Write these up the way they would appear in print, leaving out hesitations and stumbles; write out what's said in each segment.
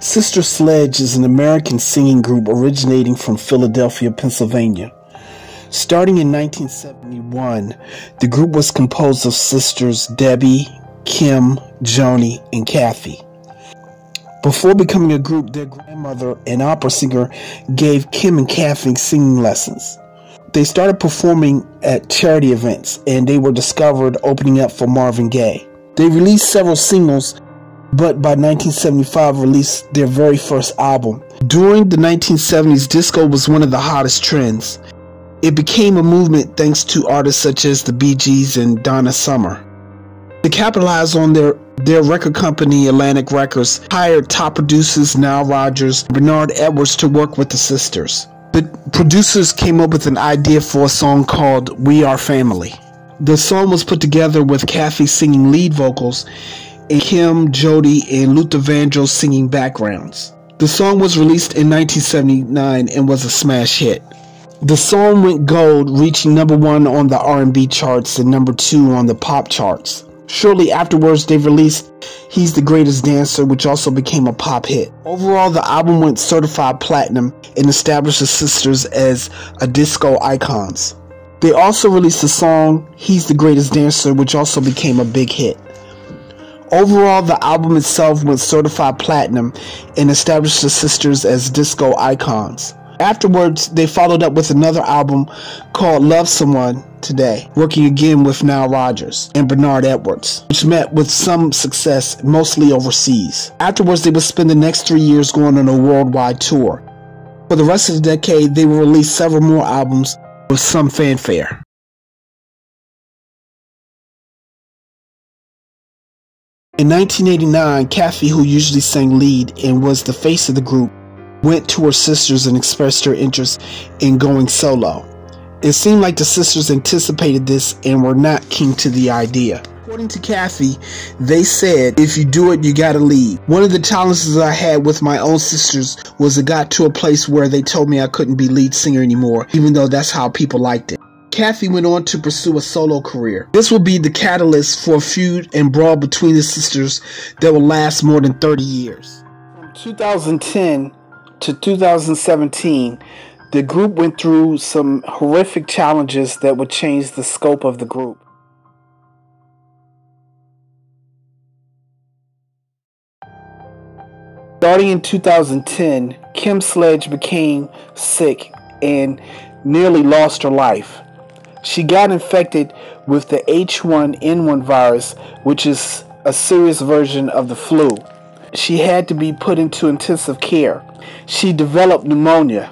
Sister Sledge is an American singing group originating from Philadelphia, Pennsylvania. Starting in 1971, the group was composed of sisters Debbie, Kim, Joni, and Kathy. Before becoming a group, their grandmother, an opera singer, gave Kim and Kathy singing lessons. They started performing at charity events, and they were discovered opening up for Marvin Gaye. They released several singles, but by 1975 released their very first album. During the 1970s, disco was one of the hottest trends. It became a movement thanks to artists such as the Bee Gees and Donna Summer. To capitalize on their record company, Atlantic Records, hired top producers Nile Rodgers and Bernard Edwards to work with the sisters. The producers came up with an idea for a song called We Are Family. The song was put together with Kathy singing lead vocals and Kim, Jody, and Luther Vandross singing backgrounds. The song was released in 1979 and was a smash hit. The song went gold, reaching #1 on the R&B charts and #2 on the pop charts. Shortly afterwards, they released He's the Greatest Dancer, which also became a pop hit. Overall, the album went certified platinum and established the sisters as a disco icons. They also released the song He's the Greatest Dancer, which also became a big hit. Overall, the album itself was certified platinum and established the sisters as disco icons. Afterwards, they followed up with another album called Love Someone Today, working again with Nile Rodgers and Bernard Edwards, which met with some success, mostly overseas. Afterwards, they would spend the next 3 years going on a worldwide tour. For the rest of the decade, they would release several more albums with some fanfare. In 1989, Kathy, who usually sang lead and was the face of the group, went to her sisters and expressed her interest in going solo. It seemed like the sisters anticipated this and were not keen to the idea. According to Kathy, they said, "If you do it, you gotta lead. One of the challenges I had with my own sisters was it got to a place where they told me I couldn't be lead singer anymore, even though that's how people liked it." Kathy went on to pursue a solo career. This will be the catalyst for a feud and brawl between the sisters that will last more than 30 years. From 2010 to 2017, the group went through some horrific challenges that would change the scope of the group. Starting in 2010, Kim Sledge became sick and nearly lost her life. She got infected with the H1N1 virus, which is a serious version of the flu. She had to be put into intensive care. She developed pneumonia.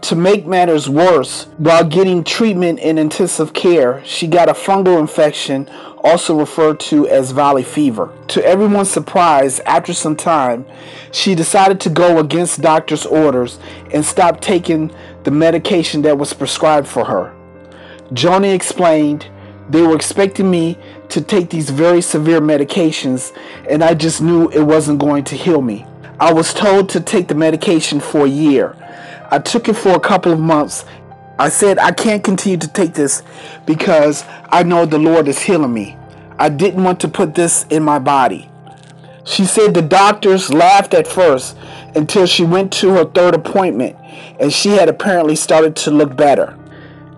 To make matters worse, while getting treatment in intensive care, she got a fungal infection, also referred to as valley fever. To everyone's surprise, after some time, she decided to go against doctor's orders and stop taking the medication that was prescribed for her. Joni explained, "They were expecting me to take these very severe medications, and I just knew it wasn't going to heal me. I was told to take the medication for a year. I took it for a couple of months. I said, I can't continue to take this because I know the Lord is healing me. I didn't want to put this in my body." She said the doctors laughed at first until she went to her third appointment, and she had apparently started to look better.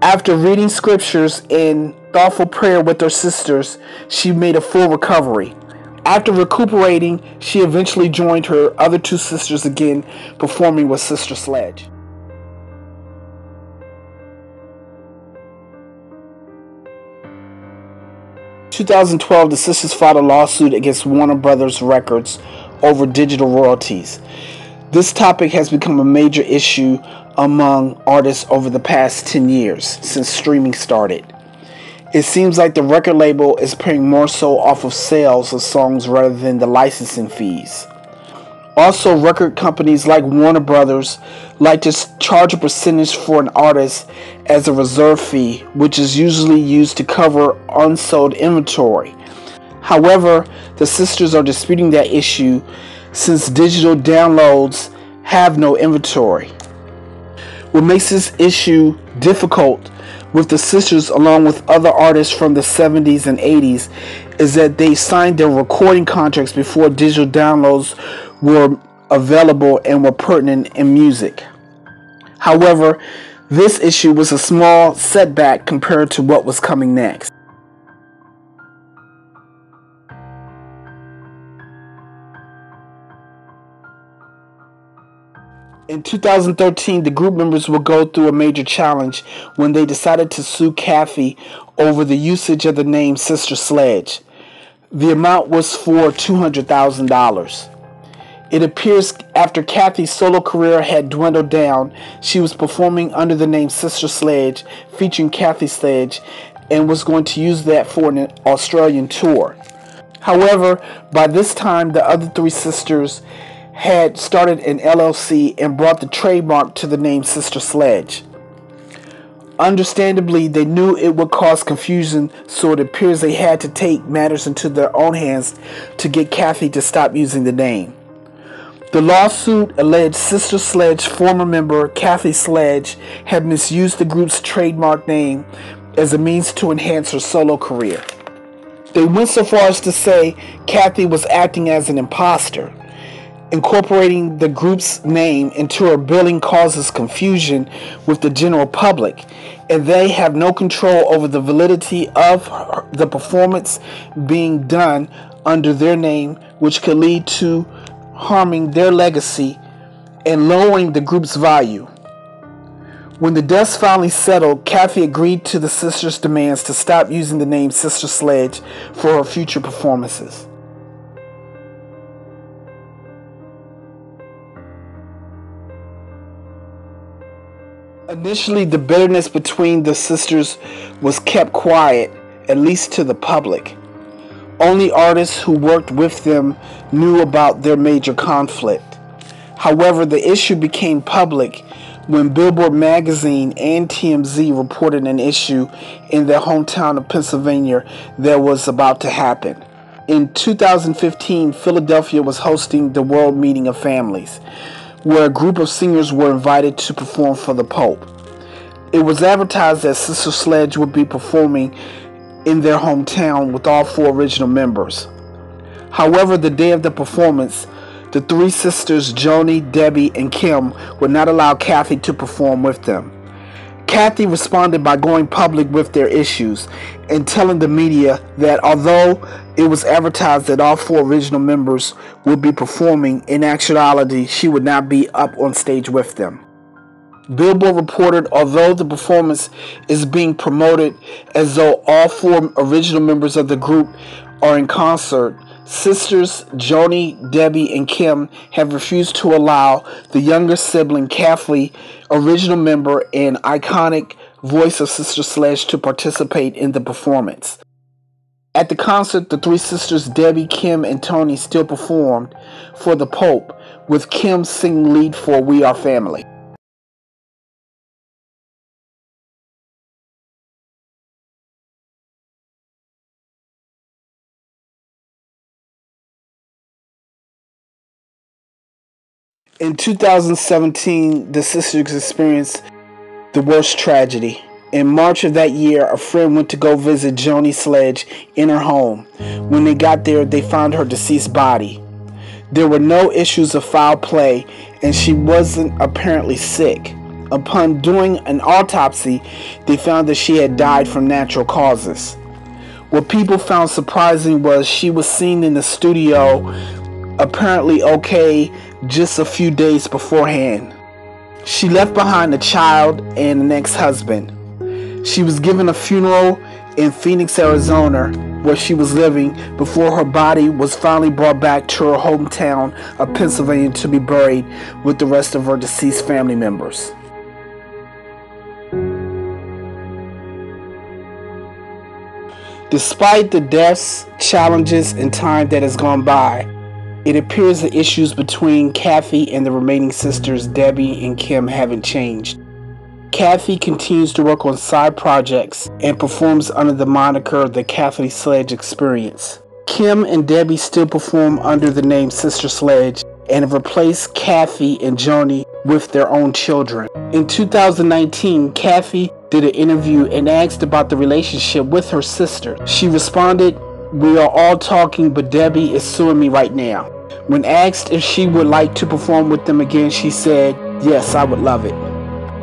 After reading scriptures and thoughtful prayer with her sisters, she made a full recovery. After recuperating, she eventually joined her other two sisters again, performing with Sister Sledge. In 2012, the sisters filed a lawsuit against Warner Brothers Records over digital royalties. This topic has become a major issue among artists over the past 10 years since streaming started. It seems like the record label is paying more so off of sales of songs rather than the licensing fees. Also, record companies like Warner Brothers like to charge a percentage for an artist as a reserve fee, which is usually used to cover unsold inventory. However, the sisters are disputing that issue since digital downloads have no inventory. What makes this issue difficult with the sisters, along with other artists from the 70s and 80s, is that they signed their recording contracts before digital downloads were available and were pertinent in music. However, this issue was a small setback compared to what was coming next. In 2013, the group members will go through a major challenge when they decided to sue Kathy over the usage of the name Sister Sledge. The amount was for $200,000. It appears after Kathy's solo career had dwindled down, she was performing under the name Sister Sledge, featuring Kathy Sledge, and was going to use that for an Australian tour. However, by this time, the other three sisters had started an LLC and brought the trademark to the name Sister Sledge. Understandably, they knew it would cause confusion, so it appears they had to take matters into their own hands to get Kathy to stop using the name. The lawsuit alleged Sister Sledge former member Kathy Sledge had misused the group's trademark name as a means to enhance her solo career. They went so far as to say Kathy was acting as an imposter. Incorporating the group's name into her billing causes confusion with the general public, and they have no control over the validity of the performance being done under their name, which could lead to harming their legacy and lowering the group's value. When the dust finally settled, Kathy agreed to the sisters' demands to stop using the name Sister Sledge for her future performances. Initially, the bitterness between the sisters was kept quiet, at least to the public. Only artists who worked with them knew about their major conflict. However, the issue became public when Billboard magazine and TMZ reported an issue in their hometown of Pennsylvania that was about to happen. In 2015, Philadelphia was hosting the World Meeting of Families, where a group of singers were invited to perform for the Pope. It was advertised that Sister Sledge would be performing in their hometown with all four original members. However, the day of the performance, the three sisters, Joni, Debbie, and Kim, would not allow Kathy to perform with them. Kathy responded by going public with their issues and telling the media that although it was advertised that all four original members would be performing, in actuality, she would not be up on stage with them. Billboard reported, although the performance is being promoted as though all four original members of the group are in concert, sisters Joni, Debbie, and Kim have refused to allow the younger sibling Kathy, original member and iconic voice of Sister Sledge, to participate in the performance. At the concert, the three sisters Debbie, Kim, and Tony still performed for the Pope, with Kim singing lead for We Are Family. In 2017, the sisters experienced the worst tragedy. In March of that year, a friend went to go visit Joni Sledge in her home. When they got there, they found her deceased body. There were no issues of foul play, and she wasn't apparently sick. upon doing an autopsy, they found that she had died from natural causes. What people found surprising was she was seen in the studio, apparently okay, just a few days beforehand. She left behind a child and an ex-husband. She was given a funeral in Phoenix, Arizona, where she was living, before her body was finally brought back to her hometown of Pennsylvania to be buried with the rest of her deceased family members. Despite the deaths, challenges, and time that has gone by, it appears the issues between Kathy and the remaining sisters, Debbie and Kim, haven't changed. Kathy continues to work on side projects and performs under the moniker The Kathy Sledge Experience. Kim and Debbie still perform under the name Sister Sledge and have replaced Kathy and Joni with their own children. In 2019, Kathy did an interview and asked about the relationship with her sister. She responded, "We are all talking, but Debbie is suing me right now." When asked if she would like to perform with them again, she said, "Yes, I would love it."